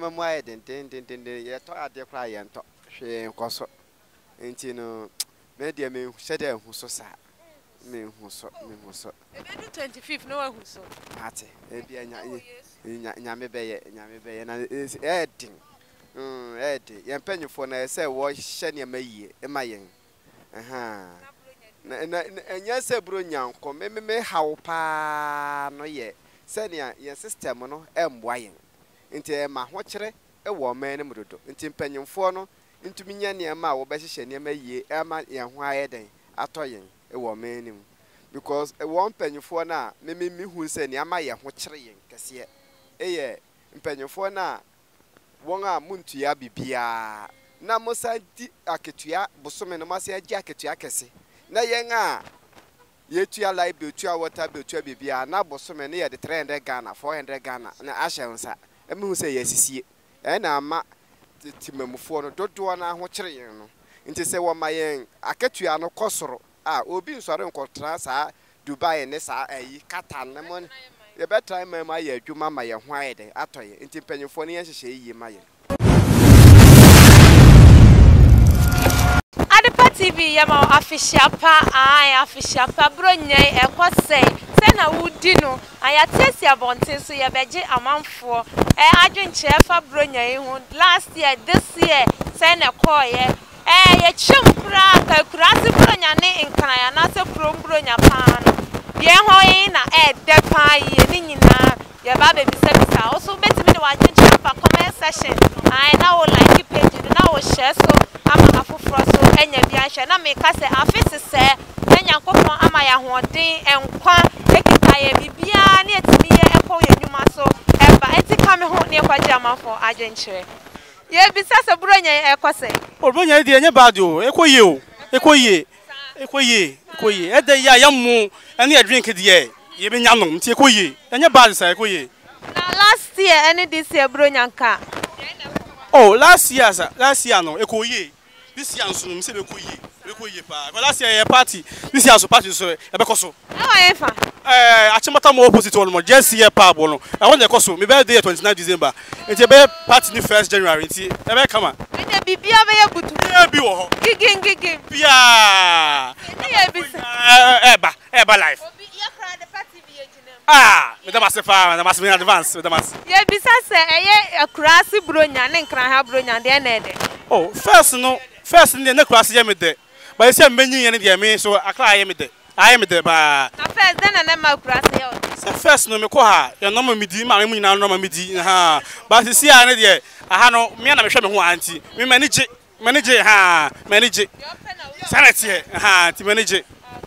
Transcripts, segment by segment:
Mamma didn't yet at the client. She ain't cosso. Ain't you know, media me said who so sad. Me who so, me who so. 25th, no one who so. Hattie, maybe I Yamebe, and it's editing. Eddie, young penny for I say, wash Shania May, am I young? Aha. And yes, a brunian, come, me how pa no yet. Senia, your sister mono, am wine. Into my watcher, a woman, and Mudo, into Penyon Forno, into Minia, my obession, ye may ye, Emma, and why then, a toying, a woman. Because a one penny for now, Mimi, who send Yamaya, watchering, Cassia, eh, and penny for now, Wonga Muntia bibia. Namosa di Aketia, Bosomenomasia Jacketia Cassie. Nayanga, yet to your life, to your water, to bibia, now Bosomania, the 300 Ghana, 400 Ghana, and Ashansa. And who say yes, see, and I'm not the Timamufono, don't do an hocherino. And to say what my young Aketiano Cosro, ah, Obi Soron Contrasa, Dubai and Nessa, a Catan Lemon. The better time, my year, you mamma, your white, Atoy, and Timpenophony, she ye my. Adepa TV, Yama, official pa, I official pa, Brunei, and what say? Na wudino ayatesi abonten so ye beje amanfo adwenche fa bronya yi hu last year this year say na call ye ye chimkura kalkurasi bronya ne enkanaya na se from bronya pa no ye ho yi na de pa ye ni nyina ye ba be bisa also betimi ne wa chenche fa comment section I na wo like page na wo share so ama afofro so enya bi ahwe na me ka se afese se nyankopon ama ya hoden enkwa ekitaye bibia ne etimi ye ekwo ye nyuma so eba etika me ho ne kwaje amafo ajenchere ye bisase bronya ekose obronya de enye badio ekoye o ekoye ede ya yamu ene drink de ye benya nom ti ekoye enye badio sa ekoye na last year ene this year bronya nka oh last year no ekoye this year nso no mse bekoye last year a party. This year party so a becoso. I chamata more opposite all more just here parbono. I want the coso, my birthday 29th December. It's a bear party 1st January. Ever come on. Be Eba life. Ah, Madame in advance, Madame. Yeah, besides a crassy bronya and cranha bronya and the oh, first in the class, yamid. But it's a menu and the so I cry it. I am the bar. First, then I never cross. First, no, your normal midi, my women are normal midi. But you see, I had no man, I'm a shaman who auntie. We manage it, ha, manage it. Sanity, ha, to manage it.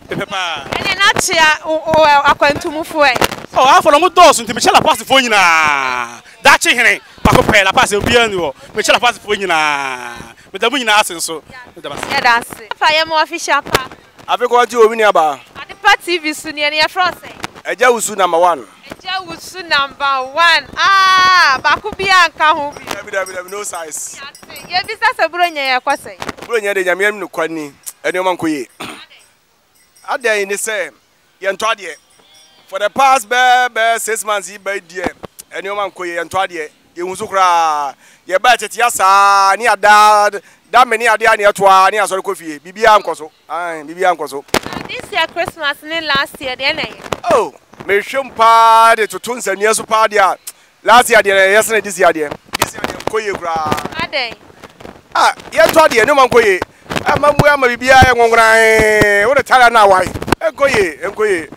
And then I cheer, oh, I can to move away. Oh, I follow my doors into Michelle Pass for you. That's it, Paco, I pass a beer, Michelle Pass for you. But the winner asking so. Yeah, that's it. If I am official, I've got you winning about the party is soon near Frosty. A Jawsu number one. A Jawsu number one. Ah, Bakubia, Kahu. No size. Yeah, this is a Brunia, Quasay. Brunia, the Yamian Nukwani, and your monkey. Are they in the same? Yantradia. For the past bare 6 months, he bade dear, and your monkey and Tradia. Yuzukra, your budget, yasa, near dad, that many are near to our near Sokofi, Bibian Coso, and Bibian Coso. This year Christmas, and last year, then oh, may shum party to Tunes and years of party. Last year, yesterday, this year, this year, Koyabra. Ah, yet, Toddy, no one Koye. I'm a Bibia and Wongra, what a talent now, why? And Koye,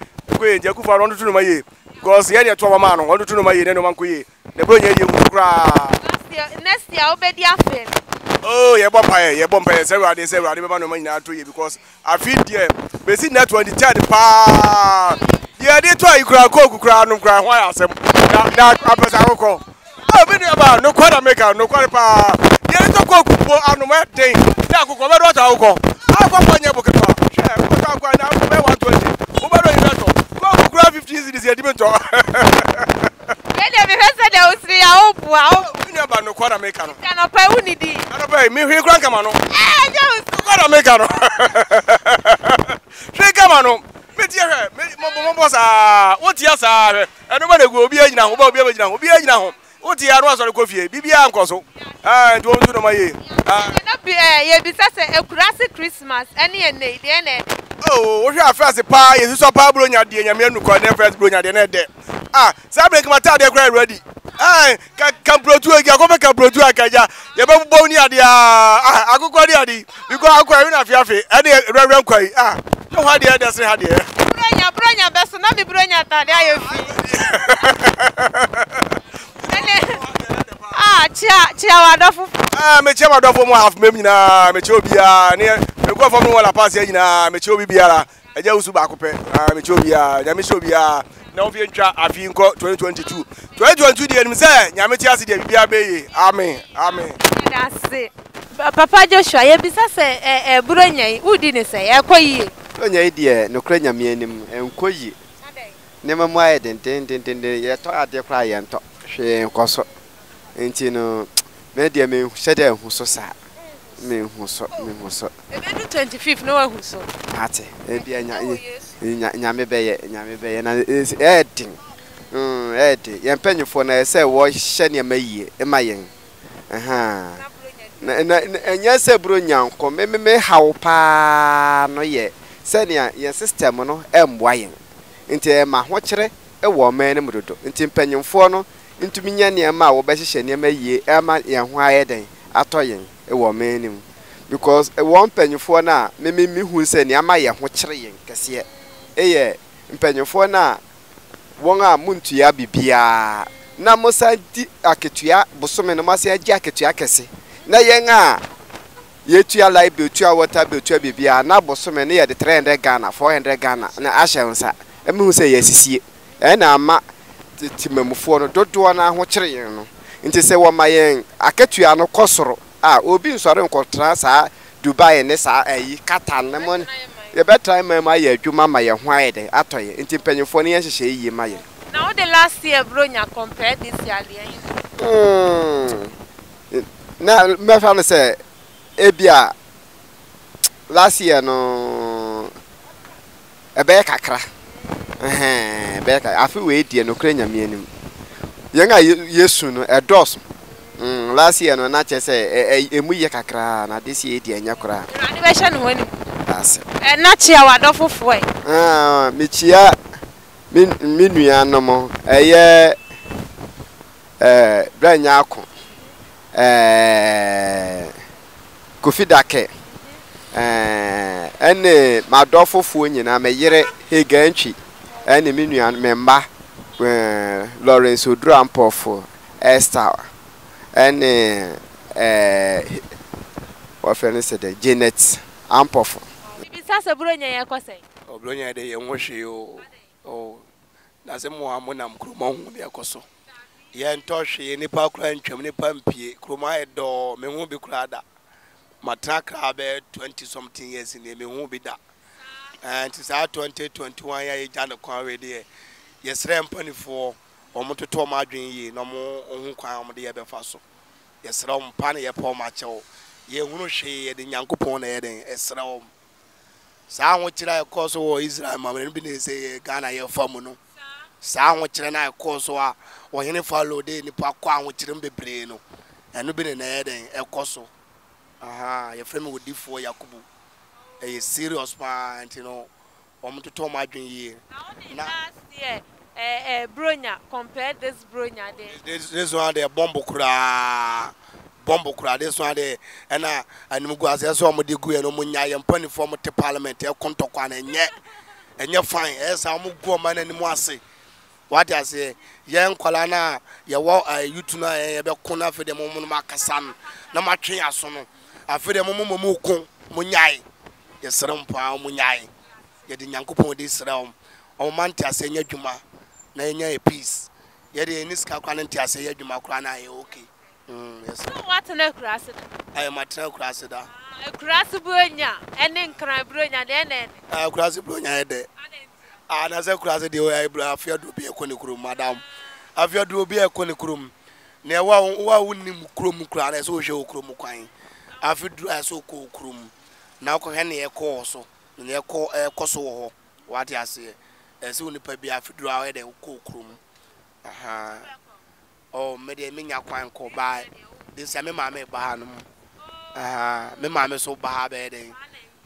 Jacufa, on to my because yet to a man, on to my and one Koye. The boy, you cry. Next year, I'll be the affair. Oh, your bumpire, several days, I remember money now to you because I feel dear. We see that 23rd part. Yeah, they try you cry, cook, crown, and cry. Why else? That happens. I will call. I've been about no quarter maker, no quarter power. Yeah, no cook, no wet day. Now, go over what I'll call. I'll go on your book. I'll go down right now. Go over 20. Go over 50 is the editor. No quarter maker. Cannot pay unity. Cannot pay me. Here, grandmano. Eh, just quarter maker. Here, grandmano. Me tiare. Me, what tiare? I don't want to go. Be a jina. Be a jina. Be a jina. What you are also the coffee, BBM Coso. I don't know my year. A Christmas, any, oh, what you are first a pie, you saw Pablo and Yamian conference, Brunia, the net there. Ah, Sabre Mata, they're ready. Ah, can produce a government can produce a Kaya, Yabonia, the Agogadi, because I'm quite enough, Yafi, and the Reverend Quay. Ah, no idea, doesn't have here. Branya, best, not the Branya, I ah, Chiawadofu. Ah, me Chiawadofu mo half me na me Chiobia ne me go for me wala pass ya nyina me Chiobia eja usu ba kope ah me Chiobia nya me Chiobia na ofie ntwa afi nko 2022 2022 de nim se nya me Chiase de bibia beye amen amen that's Papa Joshua ye bisa se buronyan wudi ne se ye koyie onyan de no kra nya me anim enkoyi ne mamu aye den ye to ade kra ye nto hwe nkoso Intino, media me shadow who so sad. Me who so, me who so. 25th, no one who so. Party, Yamebe, and it's editing. Eddie, Yampenifon, I say, wash Shania May, am I? Aha. And yes, a brunion, come me how pa no ye. Senia, your sister mono, M. Wying. Into my watcher, a woman, and Mudo, into Penionforno. Into me near my obession, near my ye, Emma, and why then, a toying, a woman. Because a one penny for now, maybe me who send Yamaya, what train, Cassia. Eh, penny for now, one arm moon to ya be beer. Now must I di aketia, Bosomasia jacket to Akassi. Now, young ah, yet you are like beauty, water beauty be beer, now Bosoman near the 300 Ghana, 400 Ghana, and I shall answer. And moon say yes, and I'm. Timemufono dodo ana ho kire yin no nti se wo mayen aketua no kosoro ah obi nsore nkotra sa Dubai ne sa ayi Qatar ne mo ye betra ma ma ye adwuma ma ye ho ayi de atoye nti penyufo ne yehye yi ma ye now the last year bro nya compare this year na me fa no se ebia last year no ebe kakra Becca, I feel wait the Ukrainian meaning. Young, I yes soon a dos. Last year, no, not just a muyakakra, and this year, the Yakra. Animation winning. And not here, what awful way. Ah, Michia Minuia no more. A year, Branyako, Kofidake, and my dofful fooing, and I'm a year Heganchi. Any minion member Lawrence who drew and powerful Esther and what friend said Janet and powerful. It's a Brunia, I say. Oh, Brunia, they wash you. Oh, that's a more amonam crumon, the Acoso. Yan Toshi, any park and chimney pumpy, crumai door, me won't be crada. Matraca bear 20-something years in the me won't be that. And it's our 2021 year Jan Conway. Yes, Rampony for Omoto Toma Dream Ye, no more on Quam de Abefaso. Yes, Rom Panny upon Macho. Ye will shade in Yankupon Eden, as Rom. Sandwich I cause or Israel, my business, a Ghana, your family. Sandwich and I cause or any follow day in the park, which didn't be brain, and no been in Eden, El Coso. Aha, your family would do for Yakubu. A serious point, you know, to talk my year. Last year, Brunia compared this Brunia. This one, the Bombocra, this one, there, and I and Muguazas, one with the Guia, no Munia, and Penny form to Parliament, they'll come to one and yet, and you're fine, as I move go man and Moise. What I say, young Colana, your war, you tonight, about Cona for the Momo Macasan, no matter as soon. I feel the Momo Muko, Munyai. Yes, Ram Pound Munyai. Yet the Yankupon this realm. O Mantia say Yajuma, Nanya a piece. Yet in this Calcantia say Yajuma Crana, okay. Yes, what an accrasset. I am a trail crasseter. A crass brunia, and then cry brunia, then a crass brunia. And as a crass deal, I fear to be a conic room, madame. I fear to be a conic room. Never wouldn't crum cran as usual crum coin. I feel I so cool crum. Now, Cohenny a course, and they call a Kosovo. What I say, as soon as I draw a cook room. Aha, Oh, mede minya kwan ko ba. This me mama ba no. Ah, me mama so ba ba den.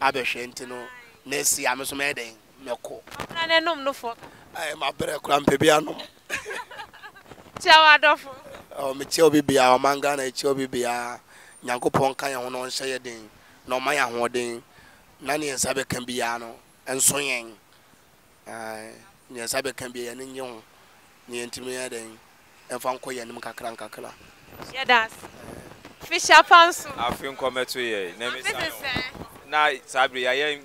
Abehwe ntino. Na si ame so me den meko. Na ne nom no fo. Ai ma bere kura mpebi anom. Chawa dofo. Oh, me chio bibia, manga na chio bibia. Nyankopon kan ye ho no nhyeye den. No man ya ho den. Na ne nsa be kan bia no. Enso yen. Ai, ne nsa be kan bia ne nyon. Ne ntimi ya den. Fish up and so I feel come to you. Now it's I am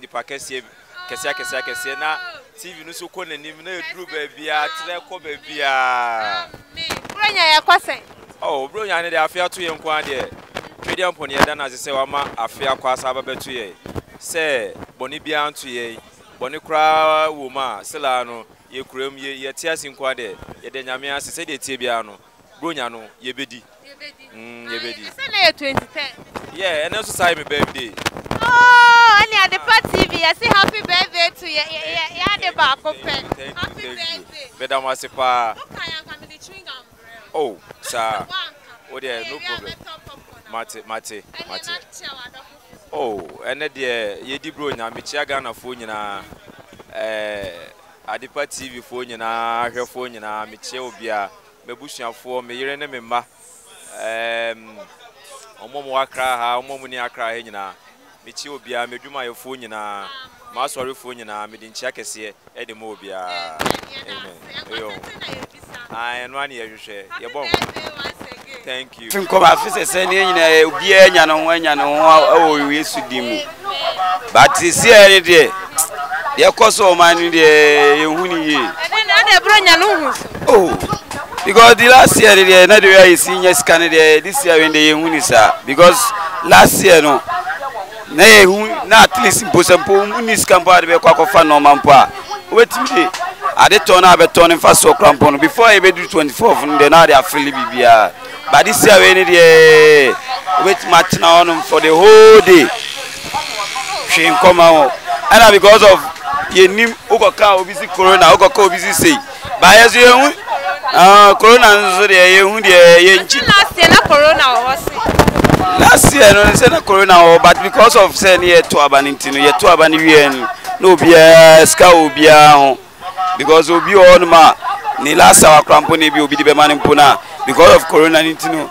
the Pacasia Cassacasena TV Nusukon and Nimno Drew Babia, Treco Babia. Oh, Bruyan, I fear to you and Quadia. Medium Ponia than as a Sewama, I fear Quasaba to ye. Say, Bonibian to ye, Bonicra, Woma, Celano. Ye cream ye tears in quade, ye denamia, said the Tibiano, Brugnano, ye bedi. Ye bedi. 2010. Yeah, and also sign my birthday. Oh, and at the party, I say happy birthday to you. Yeah, the back of pen. Happy birthday. Madam was a pa. Oh, sir. Oh, dear, no problem. Mate. Oh, and dear, ye de Bruna, Michagana Funina. Adipa TV phone na hwe phone na meche obia mebusuafo me yire ne me ma omomo akra ha omomo ni akra he nyina meche obia medwuma ye phone nyina ma asore phone nyina me din chia kese e de mo obia amen ay no ani ye hwe ye bon thank you fin ko ba fise se ni nyina obia nya no ho o Yesu di mu but see e de Yakoso mani de ehuni ye. Oh, because the last year they na dey we see yes can dey this year when dey ehuni sir because last year no na ehuni na at least impossible unis kampa dey kwa kofa normal pa. Wait me at the turn I be turn fast so crampon before I be do 24 they na dey feel bibia. But this year when dey wait match na on for the whole day. She come out and because of ye nim okoka obisi corona okoka obisi sei ba yesu ehun ah corona nzo de ehun de ye nchi last year na corona o se last year no say na corona o but because of say near to abanintino ye to abani wian no bia ska obia ho because obi on ma ni last hour crampo ne bi obi de be man mpona because of corona nintino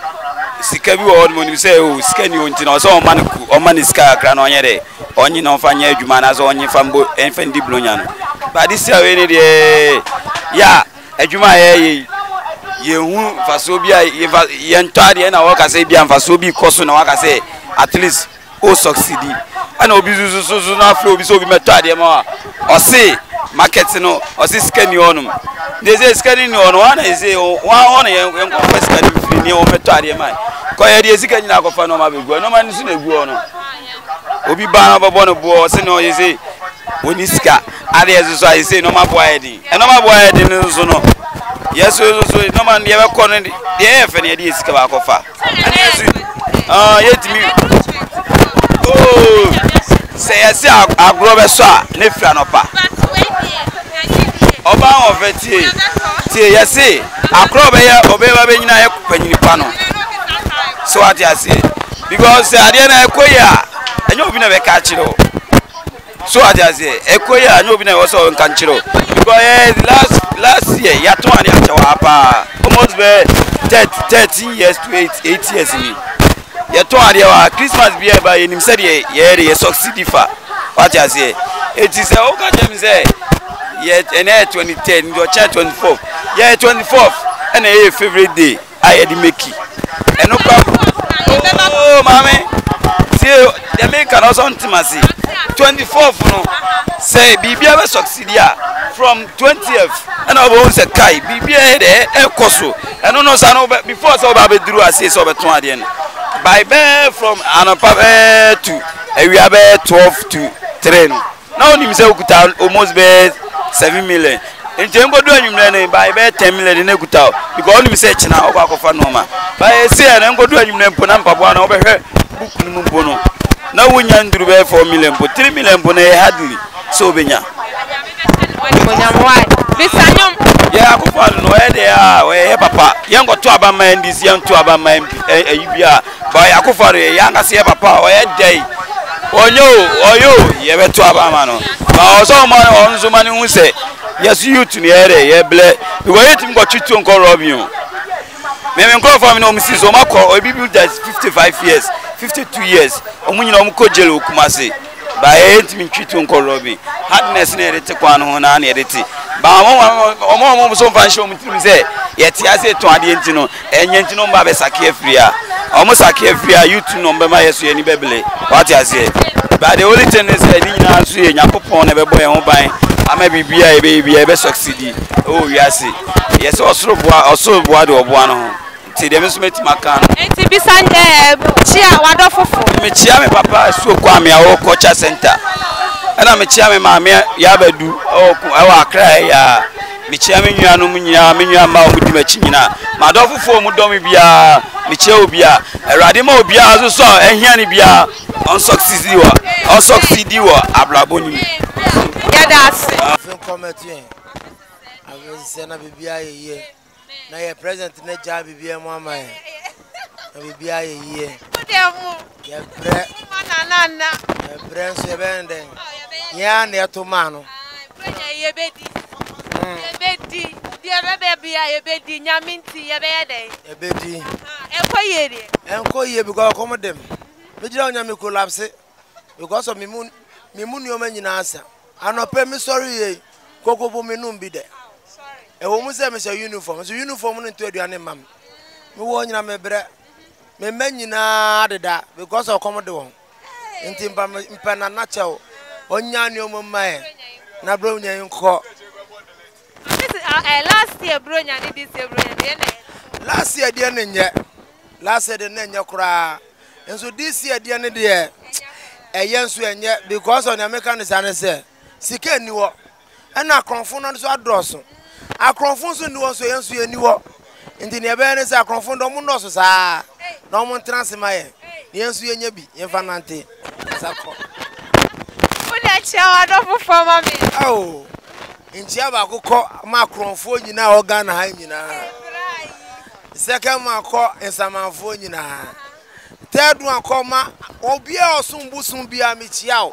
sika bi on mo ni say o sika ni o ntina so man ku o man sika akra na onye de onye no fanya adwuma na so onye fambo enfendi blonya no but this year we need ya adwuma ye hu faso bia ye ntade na waka say bia faso bi koso na waka say at least o succeed and obi zuzu na afro obi so bi metade ma o say market no o say scan you on they say scan you on one is say one yen ko scan free ni o metade ma ko ye dey scan na ko fa no ma begu no ma nso na egu ono Obi ban babo no bo se no ye se oni sika ade yesu ayi se no ma bo ayedi e no ma bo ayedi nso no yesu no ma ye be ko no de ye fe ne de sika ba ko fa ah ye timi oh se agro be so a ne fra no pa oba o fe tie ye se agro be ye obe ba be nyina ye kwanyini pa no so ade ase because ade na ekoya anyo bi na be ka chiro so ajaze ekoya anyo bi na we so nkan chiro because last year ya to ani achawa pa almost be 13 years to 8 years ni ya to ari wa Christmas bi e ba enim said ye succeed fa ajaze it is o ka dem say ye ene 2010 ndo cha 24 ye 24 ene ye favorite day I had make eno kwa oh mame see the American also on Timasi 24th no say Bibia we succeed from 20th and obo say kai Bibia there e koso and no say no before say obo be duru ase so be ton ade no by be from Anapa to Ewia be 12 to 3 no now him say okuta almost be 7 million in tembo do anwumre no by be 10 million na okuta because him say china obo akofa no ma by say na ngodo anwumre mpo na mpaboa na obo hwe book ni mbo no na wunya nduru be 4 million po 3 million po na hardly so benya. Yeah, Kupal, where they are, where Papa, younger Twabama and this young Twabama, Ibia, by Akufar, younger Sia Papa, where they. Oh, you, you have Twabamano. But also, my own Zuman who say, yes, you to me, yeah, Blair, you wait him got you to call of you. Maybe I'm calling from Mrs. Omako, or people that's 55 years, 52 years, and when you know Mukojelo Kumasi. By 8 minutes to call Robbie. Hardness near it to Quanhona near it. But among some fashion, yet I said to Adientino, and Yentino Babesa Kefria. Almost a Kefria, you two number my SU and Bebele. What I say. But the only thing is, I didn't answer and Yapopon never boy on by. I may be a baby, ever succeed. Oh, yes, yes, also what of one. Demonstrate Macan. It's a big Sunday. Chia, wonderful. Michiame Papa, Sukwami, our culture center. And I'm a Chiame, Mamma, Yabadu, or our cry. Michiame, Yanuminia, Minyama, Machina, Madofu, Mudomibia, Michobia, Radimobia, Zusa, and Yanibia, Unsucceedua, Unsucceedua, Ablabuni. Get us. I've committing. I will send a BBI. Na ye present na ja bibia mo aman na bibia ye ye ye pre na na pre se bende ya na to mano ye bedi di e bebia ye bedi nyaminti ye bede ye bedi enko ye because come dem me jira onyame collapse because of me mun yo ma nyina asa anope me sorry ye kokobo me num bi de. A woman said, Mr. Uniform, so uniform into a young man. We won't have a bread. My men, you know, that because I'll come down. In Timpana Natural, on Yanyo Maya, Nabronia in court. Last year, Brunia did this year, Brunia. Last year, dear Ninja. Last year, the Nanya cry. And so this year, dear Ninja, a young swan yet because on the mechanics and I said, Sicker New York, and I confunded so I draw so. I confuse you also, yes, you knew. In the Nebanes, I confund Domunos, ah, no one transmire. Yes, you and Yabi, Infanante. Oh, in Chiaba, who call Macron for you now, Ganahina. Second one call and Saman for you now. Third one call my Obia or soon Busum Bia Michiao.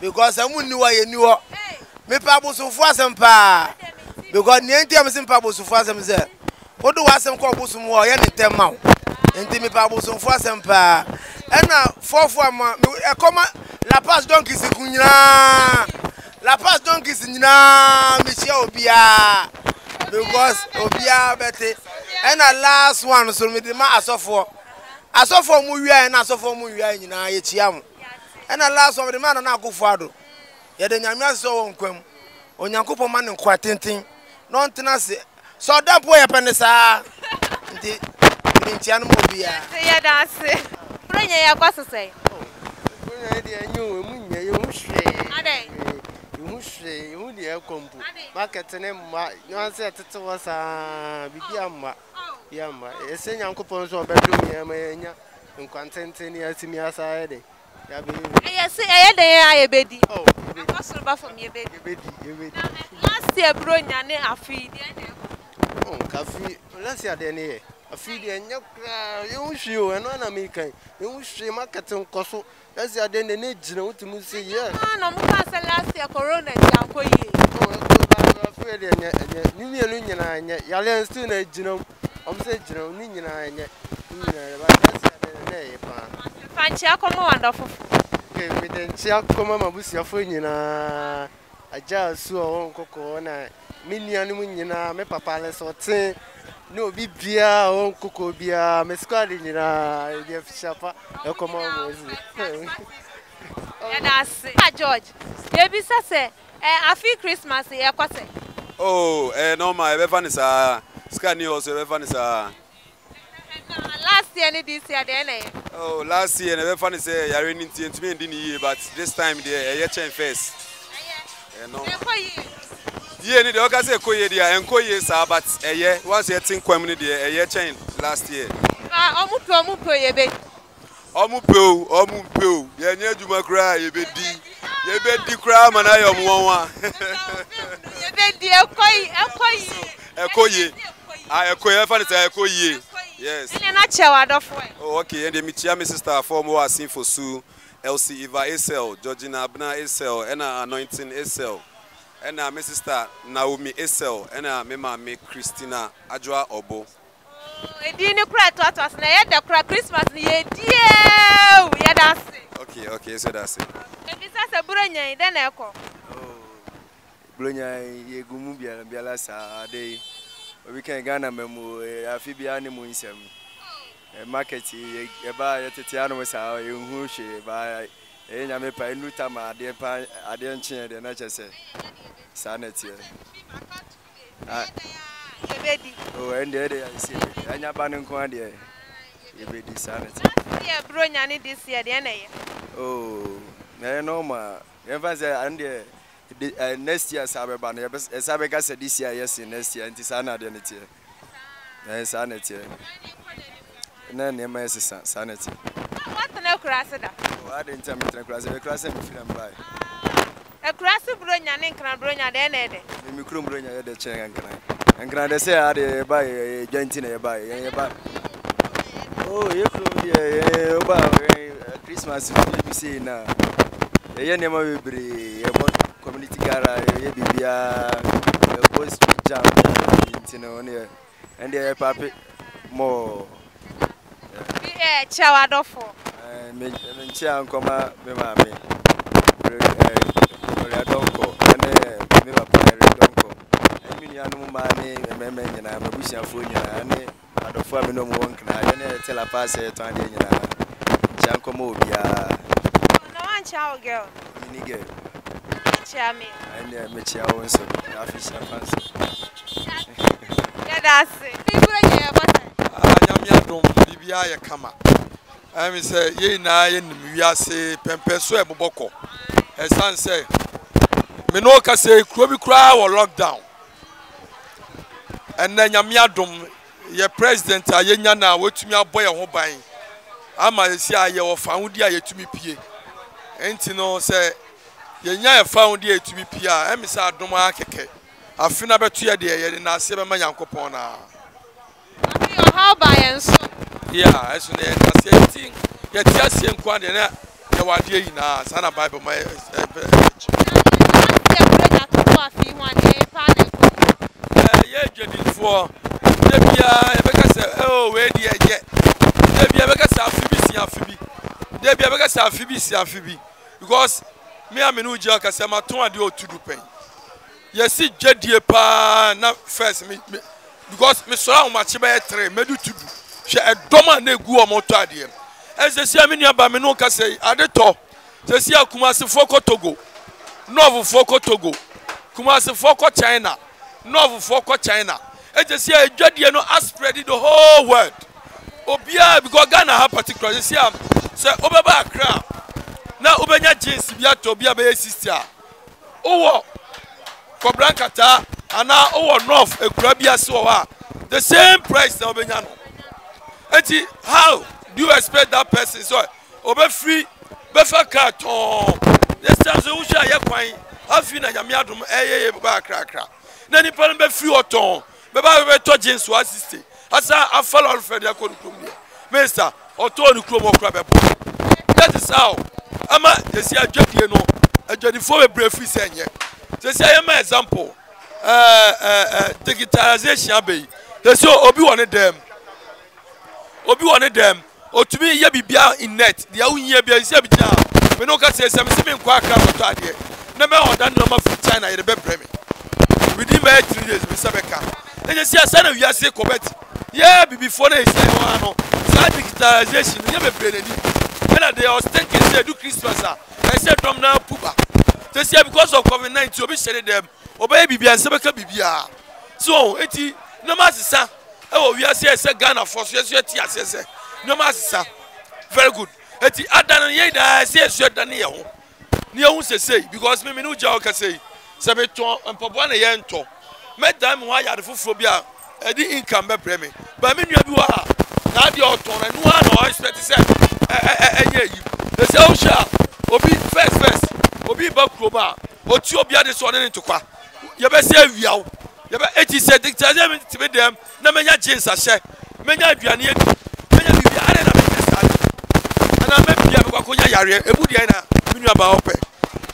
Because I wouldn't know I knew. Me Pabusum for some pa. Because the entire missing pabos of Fasamza. What do I some corpus more? Any 10 months. And Timmy Pabos of Fasampa. And now, 4 months. A comma, La Paz donkeys in Cunha. La Paz donkeys in Michel Obia. Because Obia Betty. And a last one, so me the mass of four. I saw for Muya and I saw for Muya in Achiam. And a last one with the man and Uncle Fado. Yet the Yamia so unquem. On Yanko man in Quatintin. Non tenancy. So that boy upon the sa the Tian Mobia. Yeah, that's it. Bring your gossip. You dear combo. Market and you answer it was a Yamma. Yamma, a senior uncle Ponzo of Bedroom and contenting near to me as I had. Yes, I had a baby. Oh, from your baby. Last year, Brunia, a feed. Oh, Cafe, last year, then a feed and your crowd, you and on American. You see, market and cosso. That's your then the nature to Musi. No, last year, Corona, I'm with the Chiacoma Busia Funina, a jar so on a million munina, Mepa Palace or ten, no big beer, on cocoa beer, Mescalina, the Shapa, a common. And I say, George, baby, sir, I feel Christmas here. Oh, no, my weapon is a Scanios, a weapon is a. Last year and this year, then. Oh, last year, never funny say, I ran into me and didn't hear, but this time, they are change first. No, yeah, the dog has a coyedia and coyes are but a year was yet in community a year change last year. Omupo, ye bet. Omupo, yeah, you may cry, ye bet, you cry, and I am one. Yes. Oh, okay. And the Michiami sister form who are seen for Sue, Elsie Eva Esel, Georgina Abna Esel, and Anointing Esel, and my sister Naomi Esel, and my mama Christina Adwa Obo. Okay, okay, so that's it. We can Ghana memo Afibiani Munsem market by the Tianos are in Hushi by Enyamepa Nutama, dear Pan, I didn't change the nature sanity. Oh, and there I see Anyaban Quandia. You be the sanity. Brunyani this year, DNA. Oh, no, ma. Ever there and there. Next year, Sabbath said this year, yes, next year, and sanity. Sanity. No, no, my sanity. What no crass? I didn't tell me to crass a crass and film by a crass of Brunia and Cranbronia, then Eddie. You couldn't bring your head chair and cry. And Grand say, I buy a gentile by. Oh, you could buy Christmas, you see now. A young man will be community gara, a BBA, a boy street jam, and the papi more. Yeah, chow adofo. I'm chow, comma, my mammy. I don't go, and I don't go. I mean, I know money, and my man, and I'm a wish and food, and I don't form no one can I tell a passer, Tandy, and Jankomobia. No one chow girl. I'm here, Michelle, and so I fish and fancy. That's it. I am young, Bibia, come up. I mean, say, ye nine, we are say, Pempesue, Boboko. A son say, Minoka say, Crowby Crow or lockdown. And then Yamiadum, your president, Ayana, what to me, a boy, a home buying. I might say, your foundia to me, P. Antino say, Yenya found here to be Pia, and Miss Adoma Keke. I feel about 2 years and I said, my uncle Pona. How by and so? Yeah, I said, yet just in Quandina, you are dear in our son of Bible. My yeah, Jenny, for oh, where dear yet? Debbie Abagas Amphibis, Amphibi, because me am no joke as I'm a 2 and 2 pain. Yes, see, Jedi pa na first me because me surround my chiba 3, me do to do. She a doma ne go amotadi. As they see me near by me no can say, at the top, they see a Kumasi Foko Togo, Novo Foko Togo, Kumasi Foko China, Novo Foko China. As they see a Jedi no has spread the whole world. Obia because Ghana have particular, they see a Obaba crowd. Now, Ubena James, Biato, Biabe sister. Oh, Cobrancata, and now, oh, North, a Grabia Soa. The same price, Obenano. And how do you expect that person? So, Obe free, Befa Carton, the Sansusha Yakwine, Afina Yamiadum, A. Bakra. Nanny Palme free or ton, Baba James was assisting. As I follow Alfred Yakumbia, Mesa, or Tony Cromo Crabbe. That is how. Ama, they see a joke, you know, a journey for a brief saying. They say, I am an example. The guitarization be. They say, Obi one of them. Obi one of them. Or to me, ye be in net. The own ye be a Zabija. We no can say some seeming quack out of here. Never on that number for China in the bed premium. Within 3 days, we Sabeka. Then they see a son of Yasek Cobet. Yeah, before they say, oh, sad digitalization, never played any. They are thinking they do Christmas. I said, from now, Puba. They say, because of COVID-19, you'll be selling them. Obey Bibia and Sebeka Bibia. So, Eti, no master, oh, we are saying, Ghana for Tia, no master. Very good. Eti, Adan Yeda, I say, Daniel. Neon say, because Miminu Jawka say, Sabeton and Pabuana Yanto. Madame, why are the Fufobia? I didn't income by Premier. But I mean, you are not your turn, and one or expect to say. The Selsha, Obi first, Obi Bob Cloba, or two of the other son into Qua. you better save you. You better 87 to be them. No many jeans are share. Many of you are near. Many of you are in a business. And I may be a Baconia Yaria, a Budiana, Minaba Ope.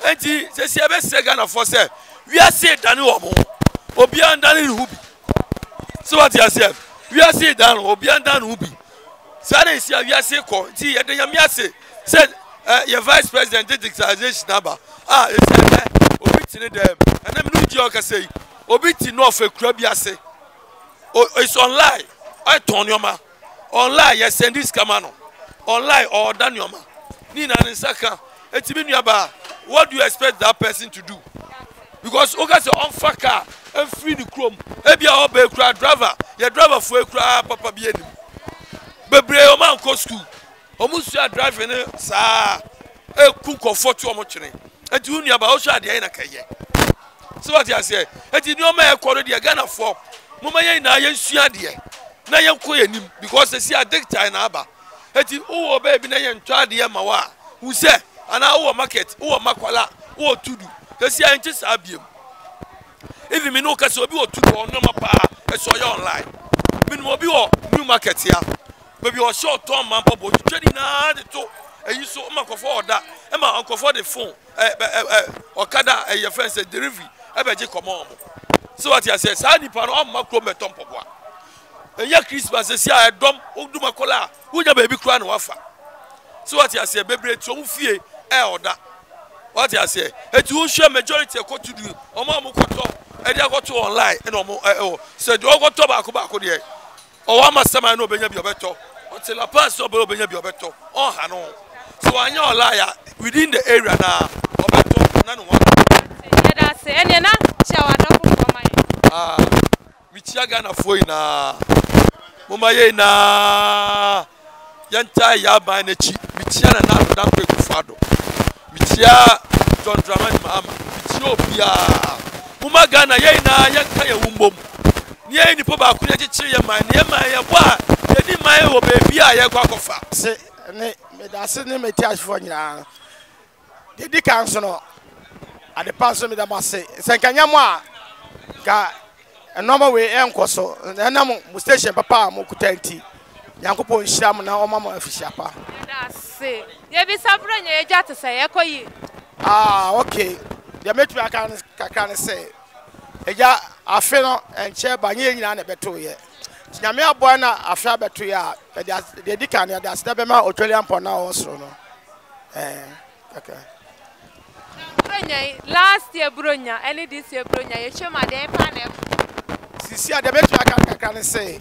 And he says, you better say, Gana for sale. We are said, Danu or beyond Danu Ruby. So what you say? We are said, Dan or beyond Dan Ruby. Saturday, we are said, T. and the Yamiase said, your vice president did digitalization number. Ah, it's a bit in them. And I'm New York, I say, Obiti North Crabiase. Oh, it's online. I turn your ma. Online, yes, send this Kamano. Online or Danyoma. Nina and Saka. It's Minyaba. What do you expect that person to do? Because Ogas on Faka and free the chrome. Ebia Obe Cra driver. Your driver for a cra, Papa Bien. Bebre man goes to. Almost you are driving a sa a cook of 40 or much. A junior about the Kaye. So what I say, I did not make a quality a gun of four. Mumaya and I am Siadia. Nayan Koyanim, because they see a dictator and Abba. I did oh, baby, Nayan Chadia Mawa, who said, and our market, or Makwala, or to do. They see I just abuse. Even Minoka so be or two or no mapa, I saw you online. Minmobio, new market here. Maybe you short term man, but you trading now the two. And you saw Uncle for that. And my uncle for the phone. Okada and your friend said delivery. I bet you come on. So what you say? Sani Pano Macro Meton Papa. And your Christmas is here. I dump Uduma Cola. Who your baby crown offer? So what you say? Baby, to fear or that. What you say? A two share majority of what to do. Omamu Koto. And I got to online. And Omo said, do I go to Bacobacco there? Oh, I must I know Benjamin Beto. Until I pass over Benjamin Beto. Oh, I know. So I know a liar within the area now. Obeto, none one. That's any other. Shall I not come my? Ah, Michagana Foyna Mumayena Yanta Yaba and a cheap Michana Nampe Fado. Michia John Draman Mahama. Michopia Mumagana Yena Yantaya Wumbom. Nye ni poba kunyaji chiye mani yema yebwa yedi maye wo baby aye kwa kofa se ne me da se ne meti asfo nyira dedi kanso no ade paso me da mase se kanya mo a ka normal way enkoso na mo station papa mo kutanti yakopon hira mo na o mama afisha pa da se ye bi safro nye ejate se ye koyi ah okay ya metu aka ne se eja afeno enche banye nyina na beto ye nyame aboa na afra beto ya de dika na da sebe ma Australian pon na osro no okay bronya last year bronya and this year bronya ye chema de pa na sisi ade beto akaka ne se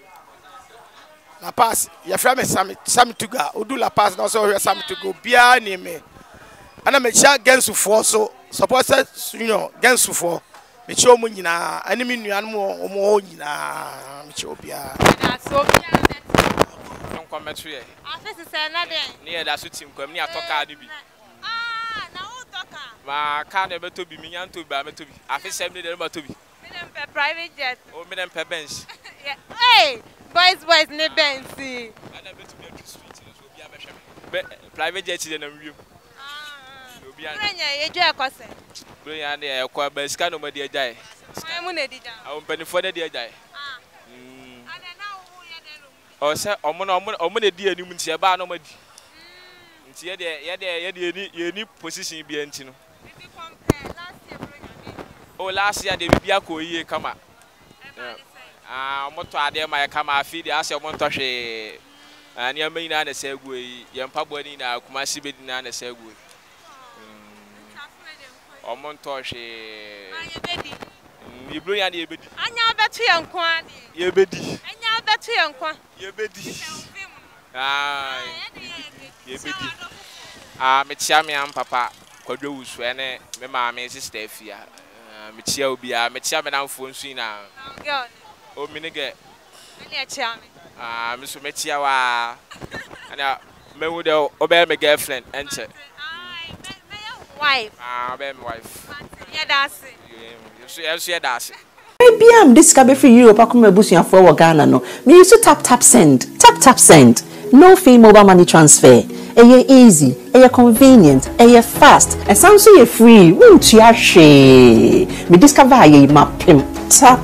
La Paz, your family summit, some to go, Udu La Paz, and also some to go, Bia Nime. And I'm a child against you for so, suppose you know, against you for. Micho munyina animi nuanmu omo nyina micho bia na so bia na nko metu ye afese se na de ne da so tim kwam ni atoka ni bi ah na wo toka ma ka na beto bi minya nto ba meto bi afese mi de meto bi meden pe private jet o meden pe bench hey boys ne bench ana beto bi atu street na so bia be hwe private jet de na wiu Branya, you do a course. Branya, I call by scan over the day. I'm on a day. I'm penny for the day. And now, oh, sir, I'm on a dear, you mean, see a bar nomad. See, you need position be entino. Oh, last year, the Biaco come up. I'm not to idea my camera feed, ask your montage. And you mean, I said, we, young Pablo, I could my seabed, and I said, good. O montosh ayebedi ibro ya de ebedi anya betu ya nko ade yebedi anya betu ya nko yebedi ah yebedi ah me chiame am papa kwadwusu ene me maame sister afia Michia Obia, Michia Madame Fonsina. Oh, Minigate. Ah, Miss Michia, and I may would obey my girlfriend, enter. Wife. Ah, obey my wife. Yeah, that's it. Yeah, that's it. Maybe I'm discovered for Europe. I come boost you for Ghana. No, me used to tap send, tap send. No fee mobile money transfer. It's easy, it's convenient, it's fast, and something free. Won't you actually? Me discover you map him. Tap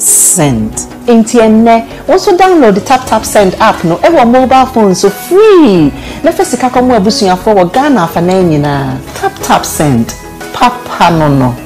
send. Internet. Also download the Taptap Send app. No, every mobile phone so free. Let us see how come we are boosting you for Ghana. For Tap send. Papa no.